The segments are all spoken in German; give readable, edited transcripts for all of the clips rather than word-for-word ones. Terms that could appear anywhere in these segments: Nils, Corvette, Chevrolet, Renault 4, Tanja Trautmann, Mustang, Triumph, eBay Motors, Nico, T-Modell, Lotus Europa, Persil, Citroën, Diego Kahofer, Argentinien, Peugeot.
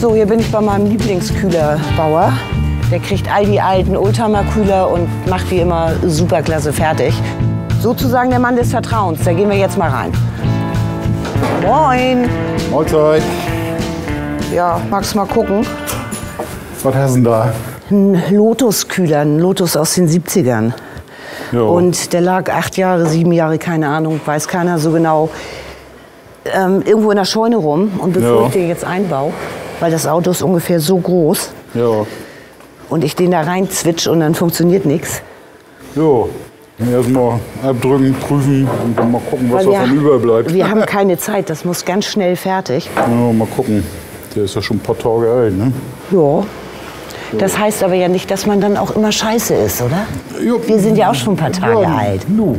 So, hier bin ich bei meinem Lieblingskühlerbauer. Der kriegt all die alten Oldtimer-Kühler und macht wie immer superklasse fertig. Sozusagen der Mann des Vertrauens. Da gehen wir jetzt mal rein. Moin. Mahlzeit. Ja, magst du mal gucken? Was hast du denn da? Ein Lotus-Kühler, ein Lotus aus den 70ern. Jo. Und der lag 8 Jahre, 7 Jahre, keine Ahnung, weiß keiner so genau, irgendwo in der Scheune rum. Und bevor ich den jetzt einbaue, weil das Auto ist ungefähr so groß, und ich den da rein zwitsche und dann funktioniert nichts. Jo. Erstmal abdrücken, prüfen und dann mal gucken, was davon überbleibt. Wir haben keine Zeit, das muss ganz schnell fertig. Ja, mal gucken. Der ist ja schon ein paar Tage alt, ne? Ja. Das heißt aber ja nicht, dass man dann auch immer scheiße ist, oder? Jo. Wir sind ja auch schon ein paar Tage alt. No.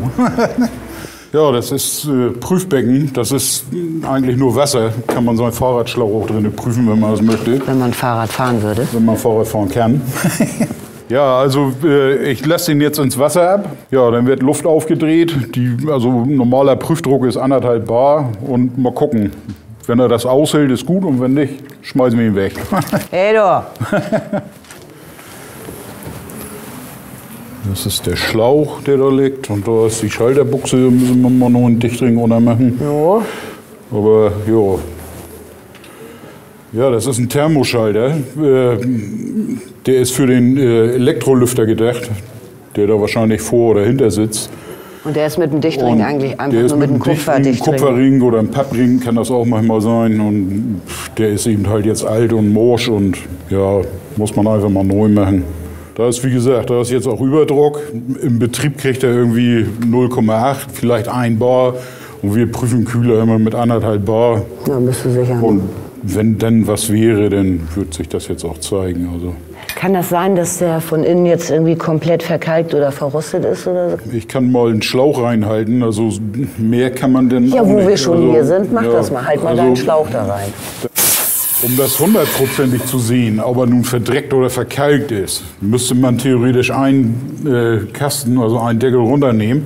Ja, das ist Prüfbecken. Das ist eigentlich nur Wasser. Kann man so ein Fahrradschlauch drin prüfen, wenn man das möchte. Wenn man Fahrrad fahren würde. Wenn man Fahrrad fahren kann. Ja, also ich lasse den jetzt ins Wasser ab. Ja, dann wird Luft aufgedreht. Also normaler Prüfdruck ist 1,5 bar. Und mal gucken. Wenn er das aushält, ist gut. Und wenn nicht, schmeißen wir ihn weg. Hey du! Das ist der Schlauch, der da liegt. Und da ist die Schalterbuchse. Da müssen wir mal noch einen Dichtring runter machen. Ja. Aber ja. Ja, das ist ein Thermoschalter. Der ist für den Elektrolüfter gedacht, der da wahrscheinlich vor oder hinter sitzt. Und der ist mit einem Dichtring und eigentlich einfach nur mit einem Kupferdichtring. Kupferring oder einem Pappring kann das auch manchmal sein. Und der ist eben halt jetzt alt und morsch und ja, muss man einfach mal neu machen. Da ist, wie gesagt, da ist jetzt auch Überdruck. Im Betrieb kriegt er irgendwie 0,8, vielleicht 1 bar. Und wir prüfen Kühler immer mit 1,5 bar. Ja, bist du sicher. Und wenn denn was wäre, dann würde sich das jetzt auch zeigen. Also. Kann das sein, dass der von innen jetzt irgendwie komplett verkalkt oder verrostet ist? Oder so? Ich kann mal einen Schlauch reinhalten, also mehr kann man denn auch nicht. Ja, wo wir schon hier sind, mach das mal. Halt mal deinen Schlauch da rein. Um das 100-prozentig zu sehen, ob er nun verdreckt oder verkalkt ist, müsste man theoretisch einen Kasten, also einen Deckel runternehmen.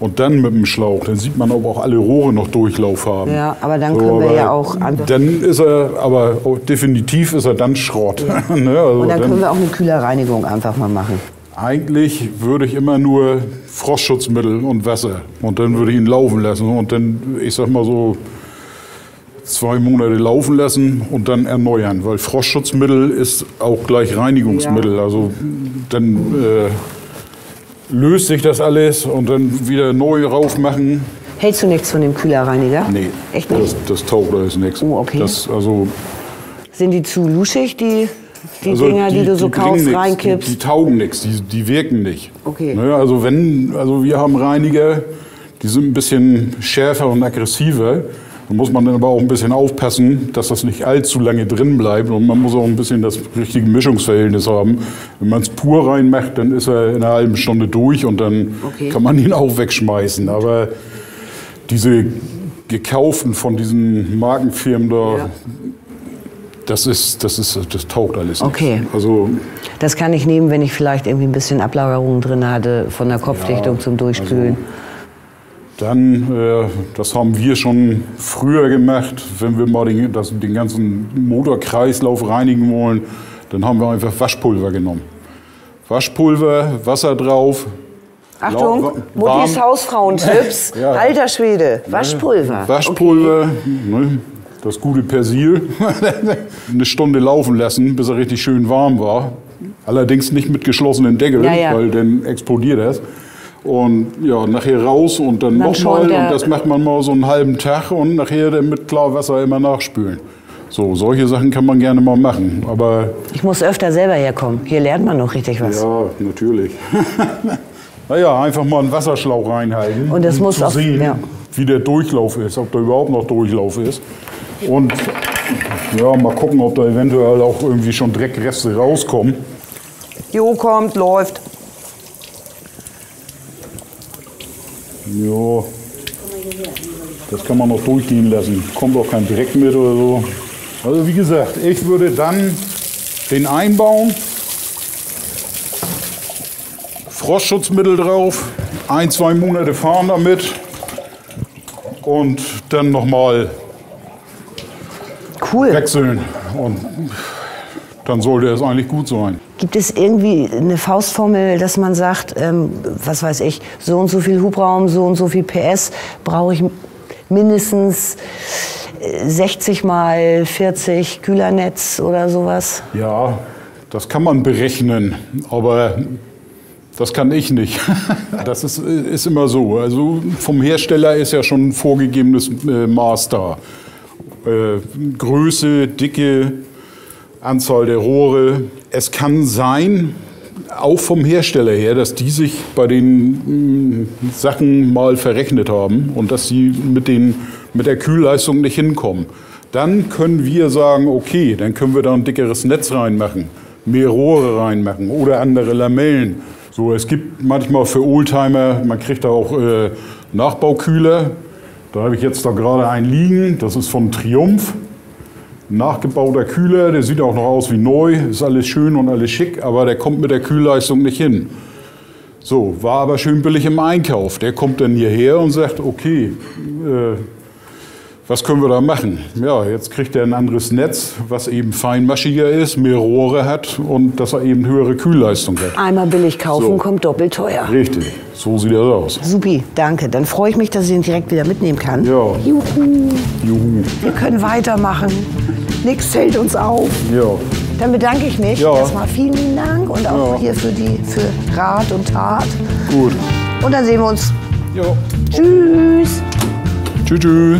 Und dann mit dem Schlauch, dann sieht man, ob auch alle Rohre noch Durchlauf haben. Ja, aber dann können wir ja auch andere. Dann ist er, aber definitiv ist er dann Schrott. Ja. Ne, also und dann können wir auch eine Kühlerreinigung einfach mal machen. Eigentlich würde ich immer nur Frostschutzmittel und Wasser. Und dann würde ich ihn laufen lassen. Und dann, ich sag mal so, 2 Monate laufen lassen und dann erneuern. Weil Frostschutzmittel ist auch gleich Reinigungsmittel. Ja. Also dann... löst sich das alles und dann wieder neu rauf machen. Hältst du nichts von dem Kühlerreiniger? Nee. Echt nicht? Das taugt alles nichts. Oh, okay. Das, also sind die zu luschig, die also Dinger, die du so kaufst, nix, reinkippst? Die taugen nichts, die wirken nicht. Okay. Naja, also wir haben Reiniger, die sind ein bisschen schärfer und aggressiver. Da muss man dann aber auch ein bisschen aufpassen, dass das nicht allzu lange drin bleibt. Und man muss auch ein bisschen das richtige Mischungsverhältnis haben. Wenn man es pur reinmacht, dann ist er in einer halben Stunde durch und dann kann man ihn auch wegschmeißen. Aber diese gekauften von diesen Markenfirmen da, das taugt alles nicht. Okay. Also, das kann ich nehmen, wenn ich vielleicht irgendwie ein bisschen Ablagerungen drin hatte, von der Kopfdichtung zum Durchspülen. Also, das haben wir schon früher gemacht, wenn wir mal den ganzen Motorkreislauf reinigen wollen, dann haben wir einfach Waschpulver genommen. Waschpulver, Wasser drauf. Achtung, Muttis Hausfrauentipps, alter Schwede, Waschpulver. Waschpulver, ne, das gute Persil, eine Stunde laufen lassen, bis er richtig schön warm war. Allerdings nicht mit geschlossenen Deckel, weil dann explodiert das. Und ja, nachher raus und dann nochmal. Und das macht man mal so einen halben Tag und nachher dann mit Klarwasser immer nachspülen. So, solche Sachen kann man gerne mal machen. Aber ich muss öfter selber herkommen. Hier lernt man noch richtig was. Ja, natürlich. Naja, einfach mal einen Wasserschlauch reinhalten. Und das muss auch sehen, wie der Durchlauf ist, ob da überhaupt noch Durchlauf ist. Und ja, mal gucken, ob da eventuell auch irgendwie schon Dreckreste rauskommen. Jo, kommt, läuft. Ja, das kann man noch durchgehen lassen. Kommt auch kein Dreck mit oder so. Also wie gesagt, ich würde dann den einbauen. Frostschutzmittel drauf. 1, 2 Monate fahren damit. Und dann nochmal Cool. Wechseln und dann sollte es eigentlich gut sein. Gibt es irgendwie eine Faustformel, dass man sagt, was weiß ich, so und so viel Hubraum, so und so viel PS brauche ich mindestens 60 mal 40 Kühlernetz oder sowas? Ja, das kann man berechnen, aber das kann ich nicht. Das ist immer so. Also vom Hersteller ist ja schon ein vorgegebenes Maß da. Größe, Dicke, Anzahl der Rohre. Es kann sein, auch vom Hersteller her, dass die sich bei den Sachen mal verrechnet haben und dass sie mit der Kühlleistung nicht hinkommen. Dann können wir sagen, okay, dann können wir da ein dickeres Netz reinmachen, mehr Rohre reinmachen oder andere Lamellen. So, es gibt manchmal für Oldtimer, man kriegt da auch Nachbaukühler. Da habe ich jetzt da gerade einen liegen, das ist von Triumph. Nachgebauter Kühler, der sieht auch noch aus wie neu, ist alles schön und alles schick, aber der kommt mit der Kühlleistung nicht hin. So, war aber schön billig im Einkauf. Der kommt dann hierher und sagt, okay, was können wir da machen? Ja, jetzt kriegt er ein anderes Netz, was eben feinmaschiger ist, mehr Rohre hat und dass er eben höhere Kühlleistung hat. Einmal billig kaufen, so kommt doppelt teuer. Richtig, so sieht das aus. Supi, danke. Dann freue ich mich, dass ich ihn direkt wieder mitnehmen kann. Ja. Juhu. Juhu. Wir können weitermachen. Nichts hält uns auf. Ja. Dann bedanke ich mich. Ja. Erstmal vielen lieben Dank und auch hier für Rat und Tat. Gut. Und dann sehen wir uns. Ja. Tschüss. Tschüss. Tschüss.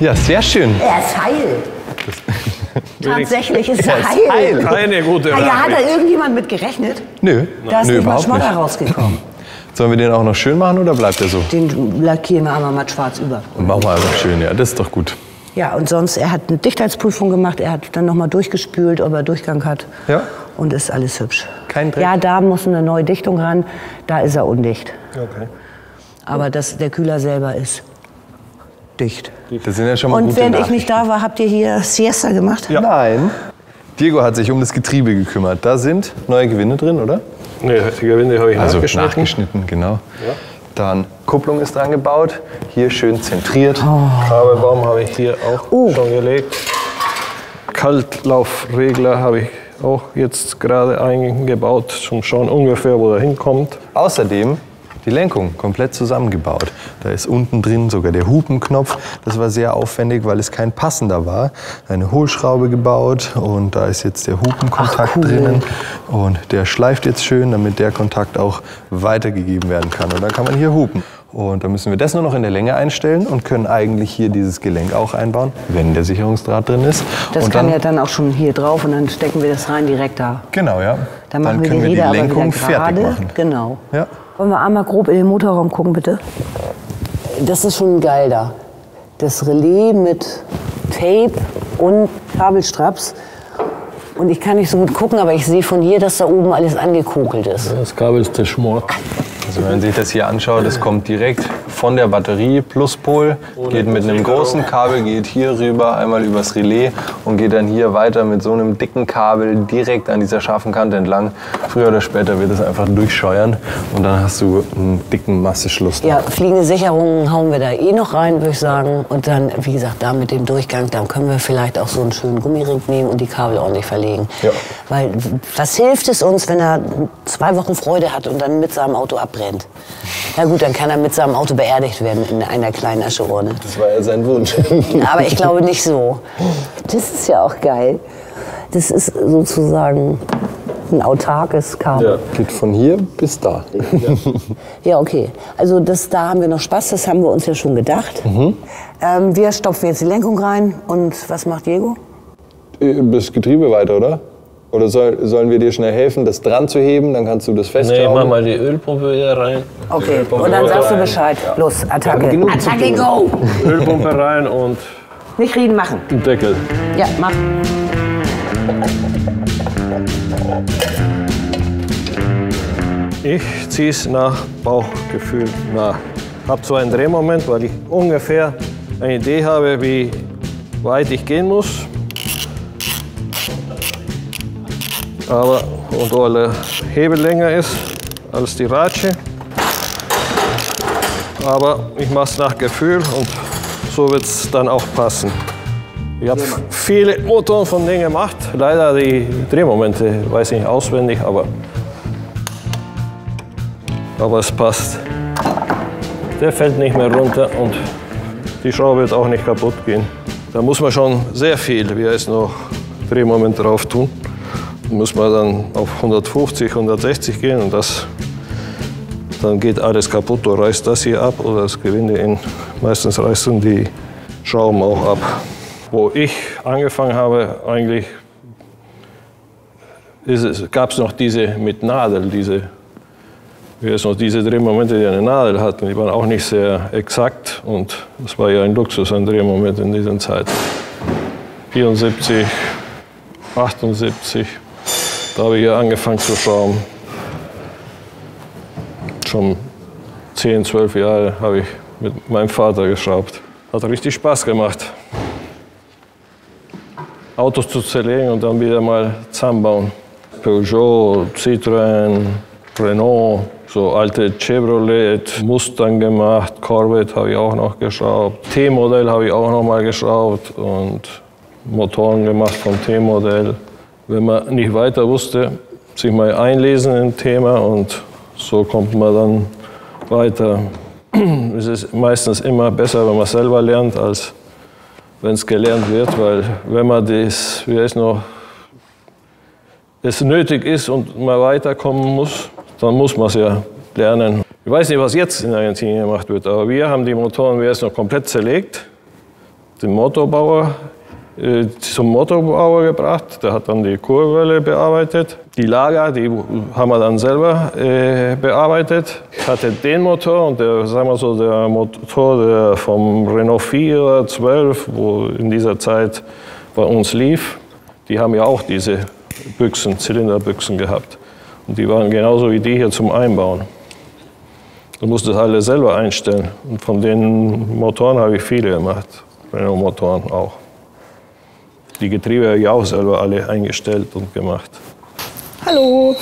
Ja, sehr schön. Er ist heil. Tatsächlich ist er heil. Keine gute Nachricht. Ja, hat da irgendjemand mit gerechnet? Nö. Da ist nicht mal Schmoller rausgekommen. Sollen wir den auch noch schön machen oder bleibt er so? Den lackieren wir einmal matt schwarz über. Und machen wir einfach schön, ja, das ist doch gut. Ja, und sonst, er hat eine Dichtheitsprüfung gemacht, er hat dann nochmal durchgespült, ob er Durchgang hat. Ja. Und ist alles hübsch. Kein Dreck? Ja, da muss eine neue Dichtung ran, da ist er undicht. Okay. Aber das, der Kühler selber ist dicht. Das sind ja schon mal gute Nachrichten. Und während ich nicht da war, habt ihr hier Siesta gemacht? Ja. Nein. Diego hat sich um das Getriebe gekümmert. Da sind neue Gewinde drin, oder? Nee, die Gewinde habe ich nachgeschnitten, genau. Ja. Dann Kupplung ist dran gebaut. Hier schön zentriert. Kabelbaum habe ich hier auch schon gelegt. Kaltlaufregler habe ich auch jetzt gerade eingebaut, zum Schauen ungefähr, wo er hinkommt. Außerdem die Lenkung komplett zusammengebaut. Da ist unten drin sogar der Hupenknopf. Das war sehr aufwendig, weil es kein passender war. Eine Hohlschraube gebaut und da ist jetzt der Hupenkontakt drinnen. Und der schleift jetzt schön, damit der Kontakt auch weitergegeben werden kann. Und dann kann man hier hupen. Und dann müssen wir das nur noch in der Länge einstellen und können eigentlich hier dieses Gelenk auch einbauen, wenn der Sicherungsdraht drin ist. Das und kann ja dann auch schon hier drauf und dann stecken wir das rein direkt da. Genau, ja. Dann machen wir die Lenkung fertig machen. Genau. Ja. Wollen wir einmal grob in den Motorraum gucken, bitte? Das ist schon geil da. Das Relais mit Tape und Kabelstraps. Und ich kann nicht so gut gucken, aber ich sehe von hier, dass da oben alles angekokelt ist. Das Kabel ist der Schmork. Also wenn man sich das hier anschaut, das kommt direkt von der Batterie, Pluspol, geht mit einem großen Kabel, geht hier rüber, einmal übers Relais und geht dann hier weiter mit so einem dicken Kabel direkt an dieser scharfen Kante entlang. Früher oder später wird es einfach durchscheuern und dann hast du einen dicken Masseschluss. Ja, fliegende Sicherungen hauen wir da eh noch rein, würde ich sagen. Und dann, wie gesagt, da mit dem Durchgang, dann können wir vielleicht auch so einen schönen Gummiring nehmen und die Kabel ordentlich verlegen. Ja. Weil was hilft es uns, wenn er 2 Wochen Freude hat und dann mit seinem Auto abbrennt? Na gut, dann kann er mit seinem Auto beerdigt werden in einer kleinen Ascheurne. Das war ja sein Wunsch. Aber ich glaube nicht so. Das ist ja auch geil. Das ist sozusagen ein autarkes Kabel. Ja, geht von hier bis da. Ja, ja, okay. Also das, da haben wir noch Spaß, das haben wir uns ja schon gedacht. Mhm. Wir stopfen jetzt die Lenkung rein und was macht Diego? Das Getriebe weiter, oder? Oder sollen wir dir schnell helfen, das dran zu heben? Dann kannst du das festschrauben. Nee, mach mal die Ölpumpe wieder rein. Okay, und dann sagst du Bescheid. Ja. Los, Attacke. Ja, Attacke, go! Ölpumpe rein und... Nicht reden, machen. Deckel. Ja, mach. Ich ziehe es nach Bauchgefühl nach. Ich habe so einen Drehmoment, weil ich ungefähr eine Idee habe, wie weit ich gehen muss. Aber und weil der Hebel länger ist als die Ratsche. Aber ich mache es nach Gefühl und so wird es dann auch passen. Ich habe viele Motoren von denen gemacht. Leider die Drehmomente weiß ich nicht auswendig, aber es passt. Der fällt nicht mehr runter und die Schraube wird auch nicht kaputt gehen. Da muss man schon sehr viel, wie heißt noch, Drehmoment drauf tun. Muss man dann auf 150, 160 gehen und das, dann geht alles kaputt. Du reißt das hier ab oder das Gewinde in. Meistens reißen die Schrauben auch ab. Wo ich angefangen habe, eigentlich gab es noch diese mit Nadel, diese Drehmomente, die eine Nadel hatten. Die waren auch nicht sehr exakt und das war ja ein Luxus, ein Drehmoment in dieser Zeit. 74, 78. Da habe ich ja angefangen zu schrauben. Schon 10, 12 Jahre habe ich mit meinem Vater geschraubt. Hat richtig Spaß gemacht, Autos zu zerlegen und dann wieder mal zusammenbauen. Peugeot, Citroën, Renault, so alte Chevrolet, Mustang gemacht, Corvette habe ich auch noch geschraubt. T-Modell habe ich auch noch mal geschraubt und Motoren gemacht vom T-Modell. Wenn man nicht weiter wusste, sich mal einlesen im Thema und so kommt man dann weiter. Es ist meistens immer besser, wenn man selber lernt, als wenn es gelernt wird, weil wenn man das, es nötig ist und man weiterkommen muss, dann muss man es ja lernen. Ich weiß nicht, was jetzt in Argentinien gemacht wird, aber wir haben die Motoren komplett zerlegt, den Motorbauer zum Motorbauer gebracht, der hat dann die Kurbelwelle bearbeitet. Die Lager, die haben wir dann selber bearbeitet. Ich hatte den Motor und der, sagen wir so, der Motor der vom Renault 4, 12, wo in dieser Zeit bei uns lief, die haben ja auch diese Büchsen, Zylinderbüchsen gehabt. Und die waren genauso wie die hier zum Einbauen. Du musst das alle selber einstellen. Und von den Motoren habe ich viele gemacht, Renault-Motoren auch. Die Getriebe habe ich auch selber alle eingestellt und gemacht. Hallo.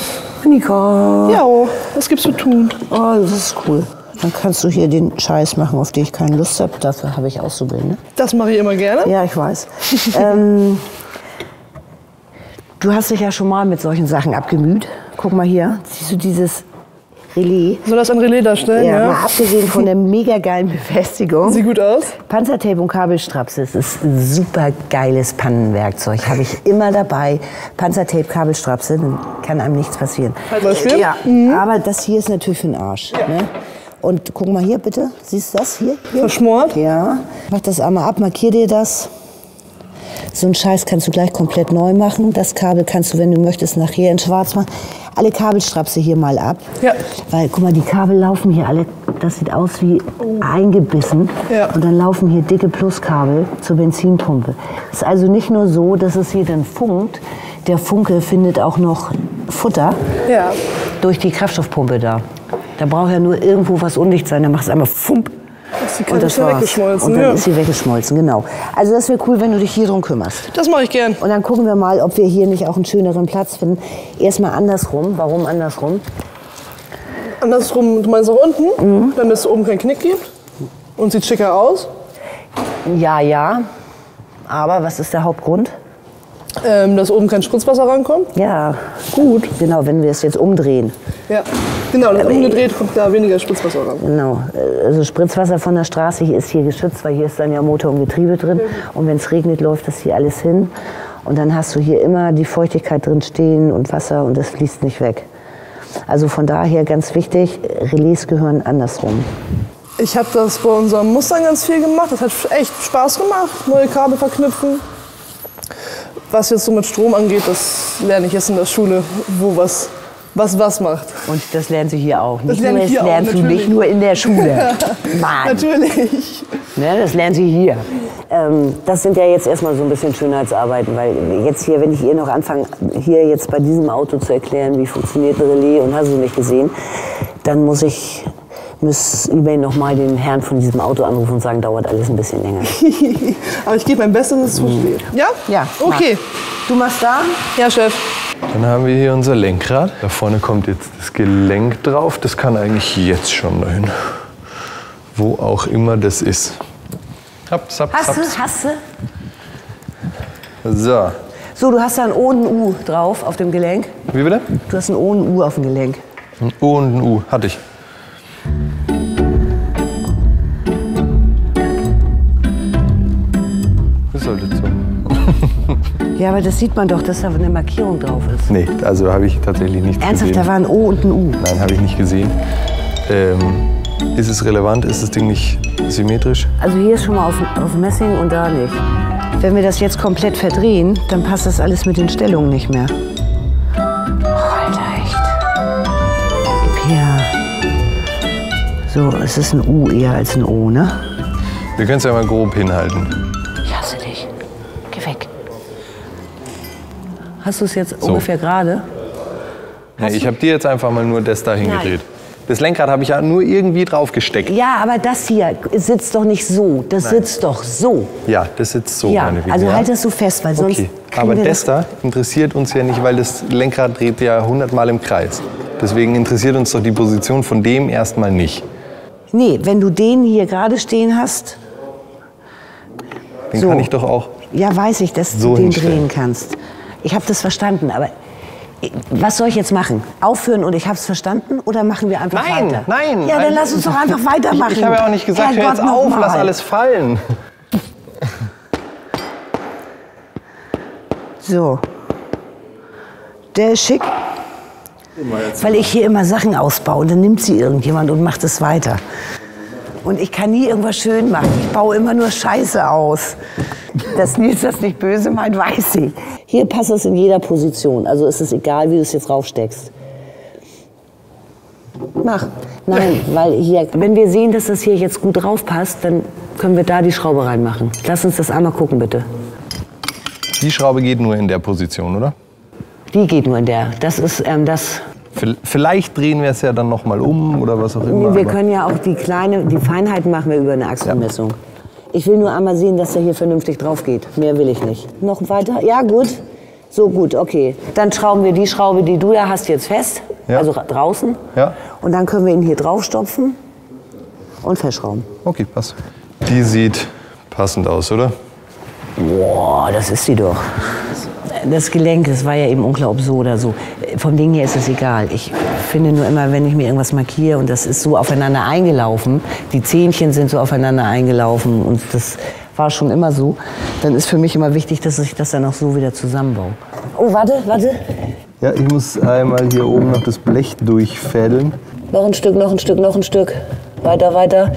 Nico. Ja, was gibt's zu tun? Oh, das ist cool. Dann kannst du hier den Scheiß machen, auf den ich keine Lust habe. Dafür habe ich auszubilden. Ne? Das mache ich immer gerne. Ja, ich weiß. Du hast dich ja schon mal mit solchen Sachen abgemüht. Guck mal hier, siehst du dieses Relais? Soll das ein Relais darstellen? Ja, ja? Mal abgesehen von der mega geilen Befestigung. Sieht gut aus. Panzertape und Kabelstraps, das ist ein super geiles Pannenwerkzeug. Habe ich immer dabei. Panzertape, Kabelstraps, dann kann einem nichts passieren. Also, ja, aber das hier ist natürlich für den Arsch. Ja. Ne? Und guck mal hier bitte, siehst du das hier? Verschmort? Ja. Mach das einmal ab, markier dir das. So einen Scheiß kannst du gleich komplett neu machen. Das Kabel kannst du, wenn du möchtest, nachher in schwarz machen. Alle Kabelstrapse hier mal ab. Ja. Weil, guck mal, die Kabel laufen hier alle, das sieht aus wie eingebissen. Ja. Und dann laufen hier dicke Pluskabel zur Benzinpumpe. Es ist also nicht nur so, dass es hier dann funkt. Der Funke findet auch noch Futter durch die Kraftstoffpumpe da. Da braucht ja nur irgendwo was undicht sein, dann macht es einmal Fump. Und das war's. Und dann ist sie weggeschmolzen, genau. Also das wäre cool, wenn du dich hier drum kümmerst. Das mache ich gern. Und dann gucken wir mal, ob wir hier nicht auch einen schöneren Platz finden. Erstmal andersrum. Warum andersrum? Andersrum, du meinst nach unten, damit es oben keinen Knick gibt und sieht schicker aus? Ja, ja. Aber was ist der Hauptgrund? Dass oben kein Spritzwasser rankommt? Ja. Gut. Genau, wenn wir es jetzt umdrehen. Ja. Genau, das umgedreht kommt da weniger Spritzwasser ran. Genau, also Spritzwasser von der Straße ist hier geschützt, weil hier ist dann ja Motor und Getriebe drin. Und wenn es regnet, läuft das hier alles hin. Und dann hast du hier immer die Feuchtigkeit drin stehen und Wasser und das fließt nicht weg. Also von daher ganz wichtig, Relais gehören andersrum. Ich habe das bei unserem Mustang ganz viel gemacht. Das hat echt Spaß gemacht, neue Kabel verknüpfen. Was jetzt so mit Strom angeht, das lerne ich jetzt in der Schule, wo was macht. Und das lernst du hier auch. Nicht das lerne ich hier auch, natürlich. Nicht nur in der Schule. Mann. Natürlich. Ne, das lernen Sie hier. Das sind ja jetzt erstmal so ein bisschen Schönheitsarbeiten, weil jetzt hier, wenn ich ihr noch anfange, hier jetzt bei diesem Auto zu erklären, wie funktioniert ein Relais und hast du nicht gesehen, dann muss ich eBay noch mal den Herrn von diesem Auto anrufen und sagen, dauert alles ein bisschen länger. Aber ich gebe mein Bestes, dass es funktioniert. Ja? Ja. Okay. Mach. Du machst da? Ja, Chef. Dann haben wir hier unser Lenkrad. Da vorne kommt jetzt das Gelenk drauf. Das kann eigentlich jetzt schon dahin. Wo auch immer das ist. Hab, zap, hast du? Hast du? So. So, du hast da ein O und ein U drauf auf dem Gelenk. Wie bitte? Du hast ein O und ein U auf dem Gelenk. Ein O und ein U hatte ich. Das sollte so. Ja, aber das sieht man doch, dass da eine Markierung drauf ist. Nee, also habe ich tatsächlich nicht gesehen. Ernsthaft, da war ein O und ein U? Nein, habe ich nicht gesehen. Ist es relevant? Ist das Ding nicht symmetrisch? Also hier ist schon mal auf Messing und da nicht. Wenn wir das jetzt komplett verdrehen, dann passt das alles mit den Stellungen nicht mehr. Oh, Alter, echt. Ja. So, es ist ein U eher als ein O, ne? Wir können es ja mal grob hinhalten. Ich hasse dich. Geh weg. Hast du es jetzt so ungefähr gerade? Ja, ich habe dir jetzt einfach mal nur das da hingedreht. Das Lenkrad habe ich ja nur irgendwie draufgesteckt. Ja, aber das hier sitzt doch nicht so. Das sitzt doch so. Ja, das sitzt so. Ja, meine Güte. Also halt das so fest, weil sonst. Okay. Aber das da interessiert uns ja nicht, weil das Lenkrad dreht ja 100 Mal im Kreis. Deswegen interessiert uns doch die Position von dem erstmal nicht. Nee, wenn du den hier gerade stehen hast. Den so kann ich doch auch. Ja, weiß ich, dass so du den drehen kannst. Ich habe das verstanden, aber. Was soll ich jetzt machen? Aufhören und ich habe es verstanden oder machen wir einfach weiter? Nein, nein. Ja, dann lass uns doch einfach weitermachen. Ich habe ja auch nicht gesagt, hör jetzt auf, lass alles fallen. So. Der ist schick, weil ich hier immer Sachen ausbaue und dann nimmt sie irgendjemand und macht es weiter. Und ich kann nie irgendwas schön machen. Ich baue immer nur Scheiße aus. Dass Nils das nicht böse meint, weiß ich. Hier passt es in jeder Position. Also ist es egal, wie du es jetzt raufsteckst. Mach. Nein, weil hier, wenn wir sehen, dass das hier jetzt gut drauf passt, dann können wir da die Schraube reinmachen. Lass uns das einmal gucken, bitte. Die Schraube geht nur in der Position, oder? Die geht nur in der. Das ist das. Vielleicht drehen wir es ja dann noch mal um oder was auch immer. Wir können ja auch die Feinheiten machen wir über eine Achsenmessung. Ja. Ich will nur einmal sehen, dass er hier vernünftig drauf geht. Mehr will ich nicht. Noch weiter? Ja, gut. So, gut, okay. Dann schrauben wir die Schraube, die du da hast, jetzt fest. Ja. Also draußen. Ja. Und dann können wir ihn hier draufstopfen und verschrauben. Okay, passt. Die sieht passend aus, oder? Boah, das ist sie doch. Das Gelenk, das war ja eben unklar, ob so oder so. Vom Ding her ist es egal. Ich finde nur immer, wenn ich mir irgendwas markiere und das ist so aufeinander eingelaufen, die Zähnchen sind so aufeinander eingelaufen und das war schon immer so, dann ist für mich immer wichtig, dass ich das dann auch so wieder zusammenbaue. Oh, warte, warte. Ja, ich muss einmal hier oben noch das Blech durchfädeln. Noch ein Stück, noch ein Stück, noch ein Stück. Weiter, weiter.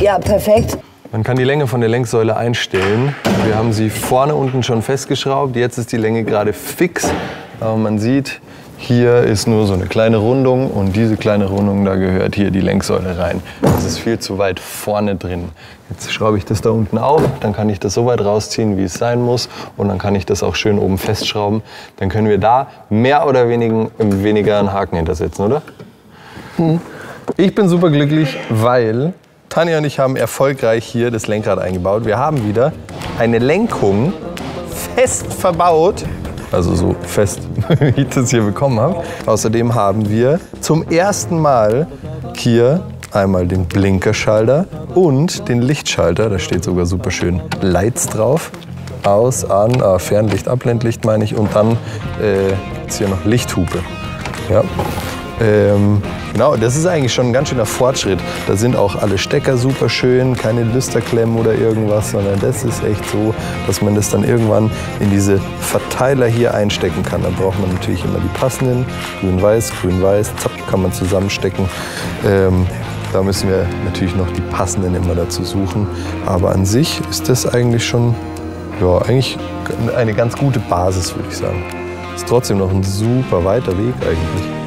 Ja, perfekt. Man kann die Länge von der Lenksäule einstellen. Wir haben sie vorne unten schon festgeschraubt. Jetzt ist die Länge gerade fix. Aber man sieht, hier ist nur so eine kleine Rundung und diese kleine Rundung, da gehört hier die Lenksäule rein. Das ist viel zu weit vorne drin. Jetzt schraube ich das da unten auf, dann kann ich das so weit rausziehen, wie es sein muss und dann kann ich das auch schön oben festschrauben. Dann können wir da mehr oder weniger einen Haken hintersetzen, oder? Hm. Ich bin super glücklich, weil Tanja und ich haben erfolgreich hier das Lenkrad eingebaut. Wir haben wieder eine Lenkung fest verbaut. Also so fest, wie ich das hier bekommen habe. Außerdem haben wir zum ersten Mal hier einmal den Blinkerschalter und den Lichtschalter. Da steht sogar super schön Lights drauf. Aus, an, Fernlicht, Abblendlicht meine ich. Und dann ist hier noch Lichthupe. Ja. Genau, das ist eigentlich schon ein ganz schöner Fortschritt. Da sind auch alle Stecker super schön, keine Lüsterklemmen oder irgendwas, sondern das ist echt so, dass man das dann irgendwann in diese Verteiler hier einstecken kann. Dann braucht man natürlich immer die passenden, grün-weiß, grün-weiß, zack, kann man zusammenstecken. Da müssen wir natürlich noch die passenden immer dazu suchen. Aber an sich ist das eigentlich schon, ja, eigentlich eine ganz gute Basis, würde ich sagen. Ist trotzdem noch ein super weiter Weg eigentlich.